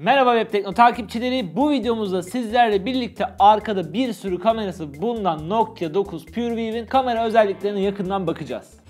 Merhaba Webtekno takipçileri, bu videomuzda sizlerle birlikte arkada bir sürü kamerası bulunan Nokia 9 PureView'in kamera özelliklerine yakından bakacağız.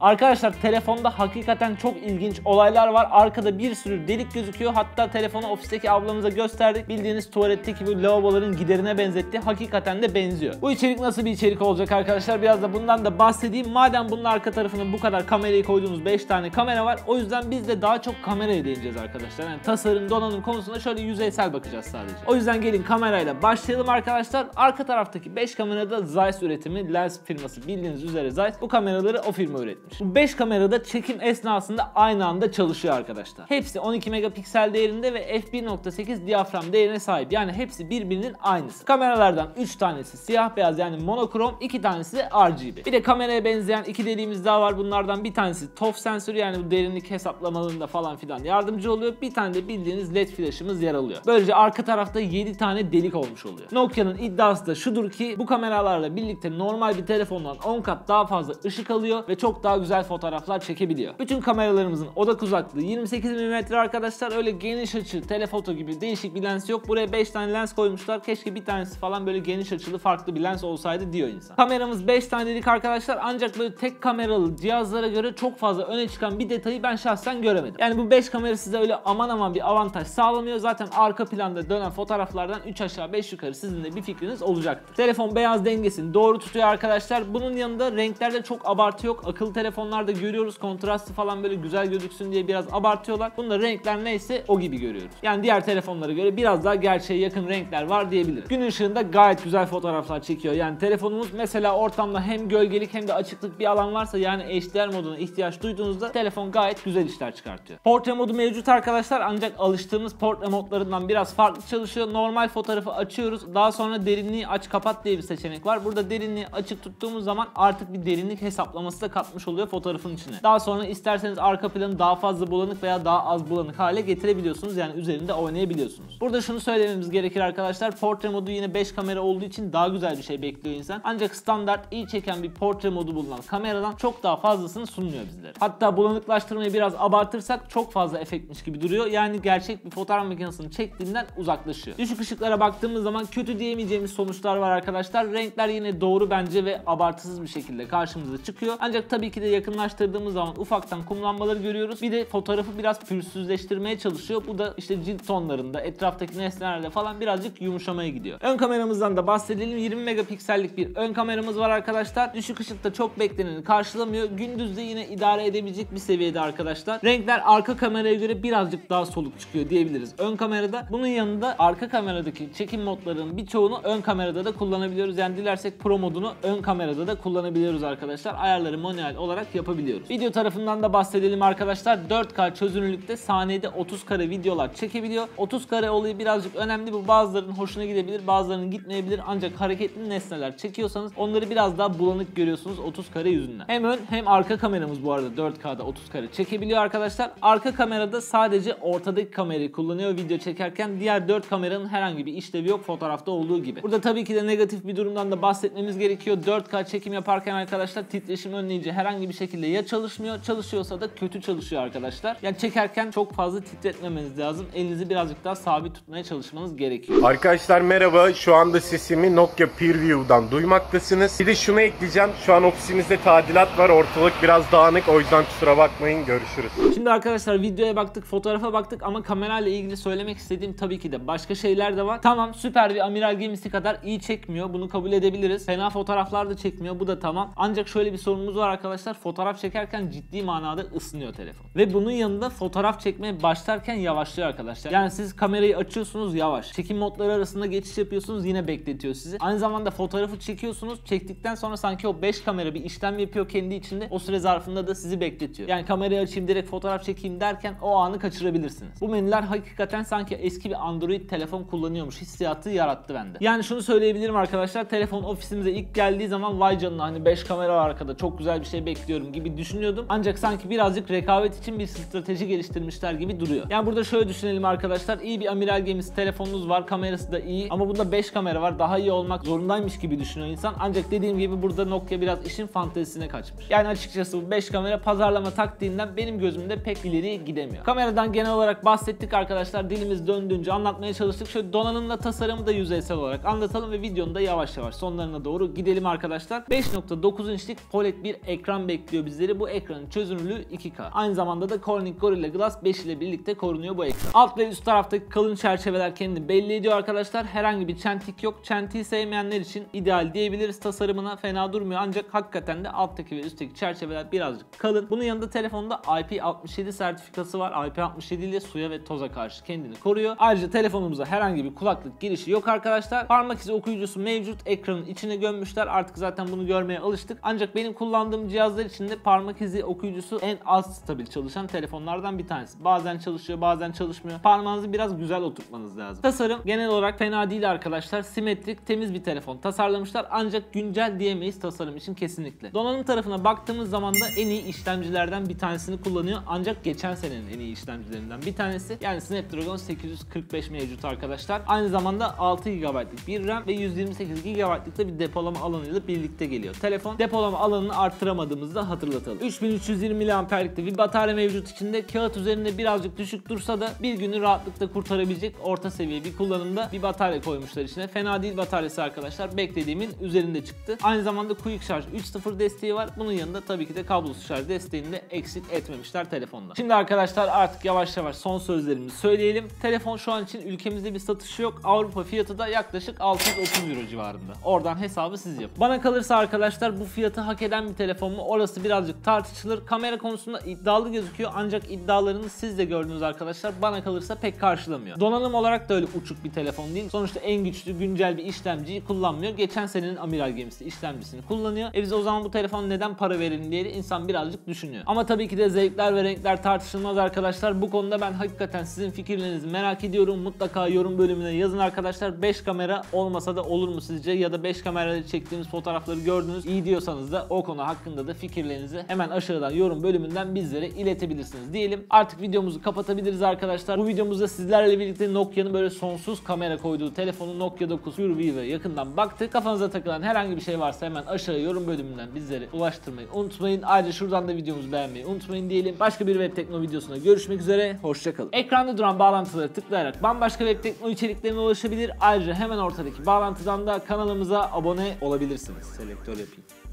Arkadaşlar telefonda hakikaten çok ilginç olaylar var. Arkada bir sürü delik gözüküyor. Hatta telefonu ofisteki ablamıza gösterdik. Bildiğiniz tuvaletteki bu lavaboların giderine benzetti. Hakikaten de benziyor. Bu içerik nasıl bir içerik olacak arkadaşlar? Biraz da bundan da bahsedeyim. Madem bunun arka tarafına bu kadar kamerayı koyduğumuz 5 tane kamera var. O yüzden biz de daha çok kameraya değineceğiz arkadaşlar. Yani tasarım, donanım konusunda şöyle yüzeysel bakacağız sadece. O yüzden gelin kamerayla başlayalım arkadaşlar. Arka taraftaki 5 kamerada Zeiss üretimi. Lens firması bildiğiniz üzere Zeiss. Bu kameraları o firma üretti. Bu 5 kamerada çekim esnasında aynı anda çalışıyor arkadaşlar. Hepsi 12 megapiksel değerinde ve f1.8 diyafram değerine sahip. Yani hepsi birbirinin aynısı. Kameralardan 3 tanesi siyah beyaz yani monokrom, 2 tanesi de RGB. Bir de kameraya benzeyen 2 deliğimiz daha var. Bunlardan bir tanesi TOF sensörü, yani bu derinlik hesaplamalarında falan filan yardımcı oluyor. Bir tane de bildiğiniz LED flaşımız yer alıyor. Böylece arka tarafta 7 tane delik olmuş oluyor. Nokia'nın iddiası da şudur ki bu kameralarla birlikte normal bir telefondan 10 kat daha fazla ışık alıyor ve çok daha güzel fotoğraflar çekebiliyor. Bütün kameralarımızın odak uzaklığı 28 mm arkadaşlar. Öyle geniş açı, telefoto gibi değişik bir lens yok. Buraya 5 tane lens koymuşlar. Keşke bir tanesi falan böyle geniş açılı farklı bir lens olsaydı diyor insan. Kameramız 5 tanelik arkadaşlar. Ancak böyle tek kameralı cihazlara göre çok fazla öne çıkan bir detayı ben şahsen göremedim. Yani bu 5 kamera size öyle aman aman bir avantaj sağlamıyor. Zaten arka planda dönen fotoğraflardan 3 aşağı 5 yukarı sizin de bir fikriniz olacaktır. Telefon beyaz dengesini doğru tutuyor arkadaşlar. Bunun yanında renklerde çok abartı yok. Akıllı telefonlarda görüyoruz, kontrastı falan böyle güzel gözüksün diye biraz abartıyorlar. Bunda renkler neyse o gibi görüyoruz. Yani diğer telefonlara göre biraz daha gerçeğe yakın renkler var diyebiliriz. Gün ışığında gayet güzel fotoğraflar çekiyor. Yani telefonumuz mesela ortamda hem gölgelik hem de açıklık bir alan varsa, yani HDR moduna ihtiyaç duyduğunuzda telefon gayet güzel işler çıkartıyor. Portre modu mevcut arkadaşlar, ancak alıştığımız portre modlarından biraz farklı çalışıyor. Normal fotoğrafı açıyoruz. Daha sonra derinliği aç kapat diye bir seçenek var. Burada derinliği açık tuttuğumuz zaman artık bir derinlik hesaplaması da katmış oluyor fotoğrafın içine. Daha sonra isterseniz arka planı daha fazla bulanık veya daha az bulanık hale getirebiliyorsunuz. Yani üzerinde oynayabiliyorsunuz. Burada şunu söylememiz gerekir arkadaşlar. Portre modu yine 5 kamera olduğu için daha güzel bir şey bekliyor insan. Ancak standart iyi çeken bir portre modu bulunan kameradan çok daha fazlasını sunmuyor bizlere. Hatta bulanıklaştırmayı biraz abartırsak çok fazla efektmiş gibi duruyor. Yani gerçek bir fotoğraf makinesini çektiğinden uzaklaşıyor. Düşük ışıklara baktığımız zaman kötü diyemeyeceğimiz sonuçlar var arkadaşlar. Renkler yine doğru bence ve abartısız bir şekilde karşımıza çıkıyor. Ancak tabii ki de yakınlaştırdığımız zaman ufaktan kumlanmaları görüyoruz. Bir de fotoğrafı biraz pürüzsüzleştirmeye çalışıyor. Bu da işte cilt tonlarında, etraftaki nesnelerle falan birazcık yumuşamaya gidiyor. Ön kameramızdan da bahsedelim. 20 megapiksellik bir ön kameramız var arkadaşlar. Düşük ışıkta çok bekleneni karşılamıyor. Gündüzde yine idare edebilecek bir seviyede arkadaşlar. Renkler arka kameraya göre birazcık daha soluk çıkıyor diyebiliriz ön kamerada. Bunun yanında arka kameradaki çekim modlarının birçoğunu ön kamerada da kullanabiliyoruz. Yani dilersek pro modunu ön kamerada da kullanabiliyoruz arkadaşlar. Ayarları manuel olarak yapabiliyoruz. Video tarafından da bahsedelim arkadaşlar. 4K çözünürlükte saniyede 30 kare videolar çekebiliyor. 30 kare olayı birazcık önemli. Bu bazılarının hoşuna gidebilir, bazılarının gitmeyebilir. Ancak hareketli nesneler çekiyorsanız onları biraz daha bulanık görüyorsunuz 30 kare yüzünden. Hem ön hem arka kameramız bu arada 4K'da 30 kare çekebiliyor arkadaşlar. Arka kamerada sadece ortadaki kamerayı kullanıyor video çekerken. Diğer 4 kameranın herhangi bir işlevi yok fotoğrafta olduğu gibi. Burada tabii ki de negatif bir durumdan da bahsetmemiz gerekiyor. 4K çekim yaparken arkadaşlar titreşim önleyici herhangi bir şekilde ya çalışmıyor, çalışıyorsa da kötü çalışıyor arkadaşlar. Yani çekerken çok fazla titretmemeniz lazım. Elinizi birazcık daha sabit tutmaya çalışmanız gerekiyor. Arkadaşlar merhaba. Şu anda sesimi Nokia PureView'dan duymaktasınız. Bir de şunu ekleyeceğim. Şu an ofisimizde tadilat var. Ortalık biraz dağınık. O yüzden kusura bakmayın. Görüşürüz. Şimdi arkadaşlar videoya baktık, fotoğrafa baktık ama kamerayla ilgili söylemek istediğim tabii ki de başka şeyler de var. Tamam, süper bir amiral gemisi kadar iyi çekmiyor. Bunu kabul edebiliriz. Fena fotoğraflar da çekmiyor. Bu da tamam. Ancak şöyle bir sorunumuz var arkadaşlar. Fotoğraf çekerken ciddi manada ısınıyor telefon. Ve bunun yanında fotoğraf çekmeye başlarken yavaşlıyor arkadaşlar. Yani siz kamerayı açıyorsunuz, yavaş. Çekim modları arasında geçiş yapıyorsunuz, yine bekletiyor sizi. Aynı zamanda fotoğrafı çekiyorsunuz. Çektikten sonra sanki o 5 kamera bir işlem yapıyor kendi içinde. O süre zarfında da sizi bekletiyor. Yani kamerayı açayım, direkt fotoğraf çekeyim derken o anı kaçırabilirsiniz. Bu menüler hakikaten sanki eski bir Android telefon kullanıyormuş hissiyatı yarattı bende. Yani şunu söyleyebilirim arkadaşlar. Telefon ofisimize ilk geldiği zaman vay canına hani 5 kamera arkada çok güzel bir şey bekliyor bekliyorum gibi düşünüyordum. Ancak sanki birazcık rekabet için bir strateji geliştirmişler gibi duruyor. Yani burada şöyle düşünelim arkadaşlar. İyi bir amiral gemisi telefonunuz var. Kamerası da iyi. Ama bunda 5 kamera var. Daha iyi olmak zorundaymış gibi düşünüyor insan. Ancak dediğim gibi burada Nokia biraz işin fantezisine kaçmış. Yani açıkçası bu 5 kamera pazarlama taktiğinden benim gözümde pek ileri gidemiyor. Kameradan genel olarak bahsettik arkadaşlar. Dilimiz döndüğünce anlatmaya çalıştık. Şöyle donanımla tasarımı da yüzeysel olarak anlatalım ve videonun da yavaş yavaş sonlarına doğru gidelim arkadaşlar. 5.9 inçlik OLED bir ekran bekliyor bizleri. Bu ekranın çözünürlüğü 2K. Aynı zamanda da Corning Gorilla Glass 5 ile birlikte korunuyor bu ekran. Alt ve üst taraftaki kalın çerçeveler kendini belli ediyor arkadaşlar. Herhangi bir çentik yok. Çentiği sevmeyenler için ideal diyebiliriz. Tasarımına fena durmuyor ancak hakikaten de alttaki ve üstteki çerçeveler birazcık kalın. Bunun yanında telefonda IP67 sertifikası var. IP67 ile suya ve toza karşı kendini koruyor. Ayrıca telefonumuza herhangi bir kulaklık girişi yok arkadaşlar. Parmak izi okuyucusu mevcut. Ekranın içine gömmüşler. Artık zaten bunu görmeye alıştık. Ancak benim kullandığım cihazlar içinde parmak izi okuyucusu en az stabil çalışan telefonlardan bir tanesi. Bazen çalışıyor, bazen çalışmıyor. Parmağınızı biraz güzel oturtmanız lazım. Tasarım genel olarak fena değil arkadaşlar. Simetrik, temiz bir telefon tasarlamışlar. Ancak güncel diyemeyiz tasarım için kesinlikle. Donanım tarafına baktığımız zaman da en iyi işlemcilerden bir tanesini kullanıyor. Ancak geçen senenin en iyi işlemcilerinden bir tanesi. Yani Snapdragon 845 mevcut arkadaşlar. Aynı zamanda 6 GB'lık bir RAM ve 128 GB'lık da bir depolama alanıyla birlikte geliyor. Telefon depolama alanını arttıramadığımızı da hatırlatalım. 3320 mAh'lik bir batarya mevcut içinde. Kağıt üzerinde birazcık düşük dursa da bir günü rahatlıkla kurtarabilecek orta seviye bir kullanımda bir batarya koymuşlar içine. Fena değil bataryası arkadaşlar. Beklediğimin üzerinde çıktı. Aynı zamanda Quick Charge 3.0 desteği var. Bunun yanında tabii ki de kablosuz şarj desteğini de eksik etmemişler telefonda. Şimdi arkadaşlar artık yavaş yavaş son sözlerimizi söyleyelim. Telefon şu an için ülkemizde bir satışı yok. Avrupa fiyatı da yaklaşık 630 Euro civarında. Oradan hesabı siz yapın. Bana kalırsa arkadaşlar bu fiyatı hak eden bir telefon mu? Orası birazcık tartışılır. Kamera konusunda iddialı gözüküyor ancak iddialarını siz de gördünüz arkadaşlar. Bana kalırsa pek karşılamıyor. Donanım olarak da öyle uçuk bir telefon değil. Sonuçta en güçlü güncel bir işlemciyi kullanmıyor. Geçen senenin amiral gemisi işlemcisini kullanıyor. Biz o zaman bu telefon neden para verelim diye insan birazcık düşünüyor. Ama tabii ki de zevkler ve renkler tartışılmaz arkadaşlar. Bu konuda ben hakikaten sizin fikirlerinizi merak ediyorum. Mutlaka yorum bölümüne yazın arkadaşlar. 5 kamera olmasa da olur mu sizce? Ya da 5 kamerayla çektiğimiz fotoğrafları gördünüz. İyi diyorsanız da o konu hakkında da fikirlerinizi hemen aşağıdan yorum bölümünden bizlere iletebilirsiniz diyelim. Artık videomuzu kapatabiliriz arkadaşlar. Bu videomuzda sizlerle birlikte Nokia'nın böyle sonsuz kamera koyduğu telefonu Nokia 9 PureView'e yakından baktık. Kafanıza takılan herhangi bir şey varsa hemen aşağı yorum bölümünden bizlere ulaştırmayı unutmayın. Ayrıca şuradan da videomuzu beğenmeyi unutmayın diyelim. Başka bir Webtekno videosunda görüşmek üzere. Hoşçakalın. Ekranda duran bağlantıları tıklayarak bambaşka Webtekno içeriklerine ulaşabilir. Ayrıca hemen ortadaki bağlantıdan da kanalımıza abone olabilirsiniz. Selektör yapayım.